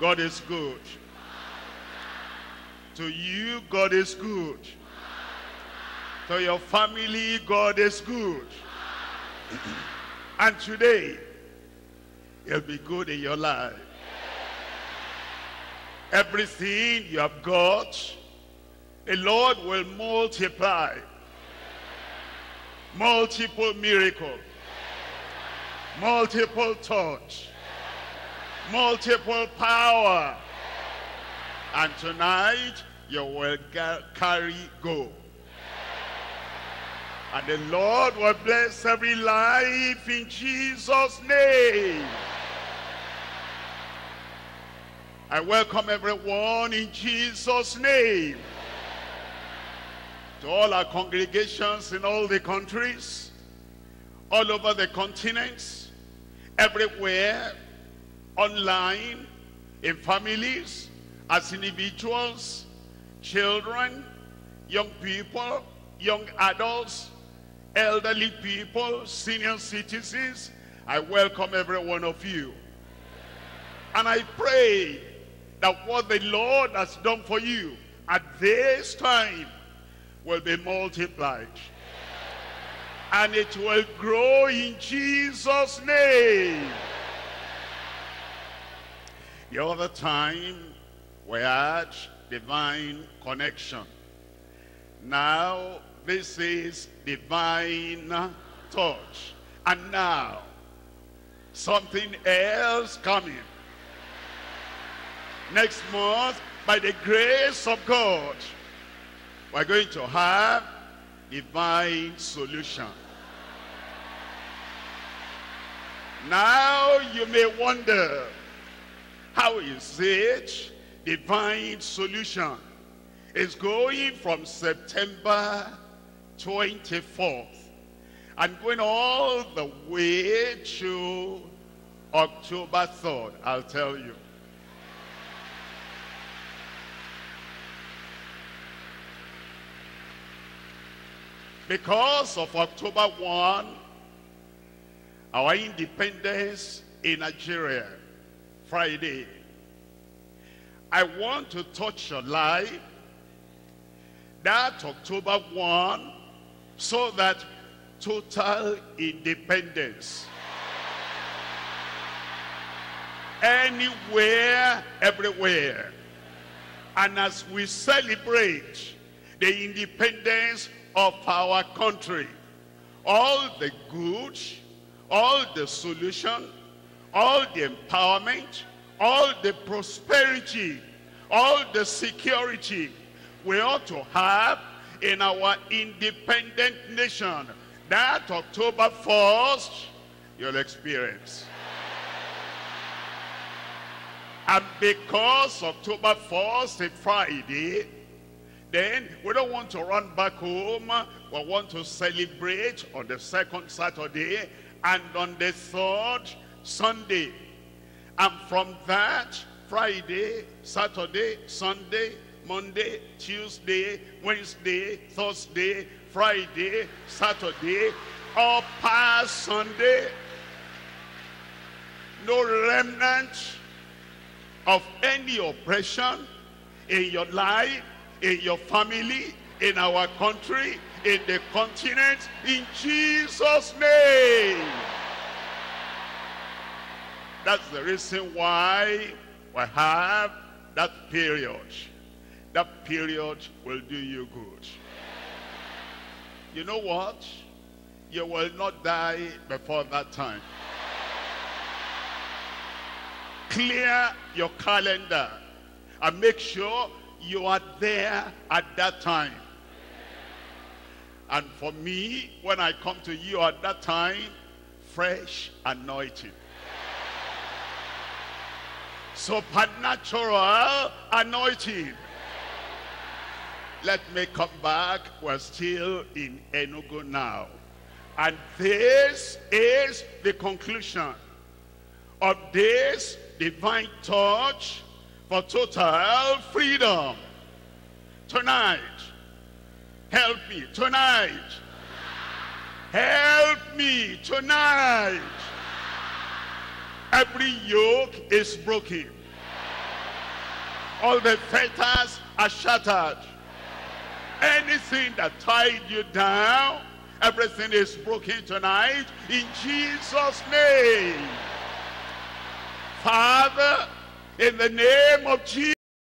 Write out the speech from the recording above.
God is good. To you, God is good. To your family, God is good. And today, it'll be good in your life. Everything you have got, the Lord will multiply. Multiple miracles. Multiple touch. Multiple power. And tonight, you will carry gold. And the Lord will bless every life in Jesus' name. I welcome everyone in Jesus' name. To all our congregations in all the countries, all over the continents, everywhere, online, in families, as individuals, children, young people, young adults, elderly people, senior citizens, I welcome every one of you. And I pray that what the Lord has done for you at this time will be multiplied. And it will grow in Jesus' name. The other time we had divine connection. Now this is divine touch. And now something else coming. Next month, by the grace of God, we're going to have divine solution. Now you may wonder, how is it divine solution is going from September 24th and going all the way to October 3rd? I'll tell you. Because of October 1, our independence in Nigeria, Friday, I want to touch your life that October 1 so that total independence. Anywhere, everywhere. And as we celebrate the independence of our country, all the good, all the solution, all the empowerment, all the prosperity, all the security we ought to have in our independent nation, that October 1st you'll experience. And because October 1st is Friday, then we don't want to run back home. We want to celebrate on the second Saturday and on the third Sunday. And from that, Friday, Saturday, Sunday, Monday, Tuesday, Wednesday, Thursday, Friday, Saturday, all past Sunday, no remnant of any oppression in your life, in your family, in our country, in the continent, in Jesus' name. That's the reason why we have that period. That period will do you good. You know what? You will not die before that time. Clear your calendar and make sure you are there at that time. And for me, when I come to you at that time, fresh anointing. Supernatural anointing. Let me come back. We're still in Enugu now. And this is the conclusion of this divine touch for total freedom. Tonight, help me tonight. Help me tonight. Every yoke is broken. All the fetters are shattered. Anything that tied you down, everything is broken tonight in Jesus' name. Father, in the name of Jesus.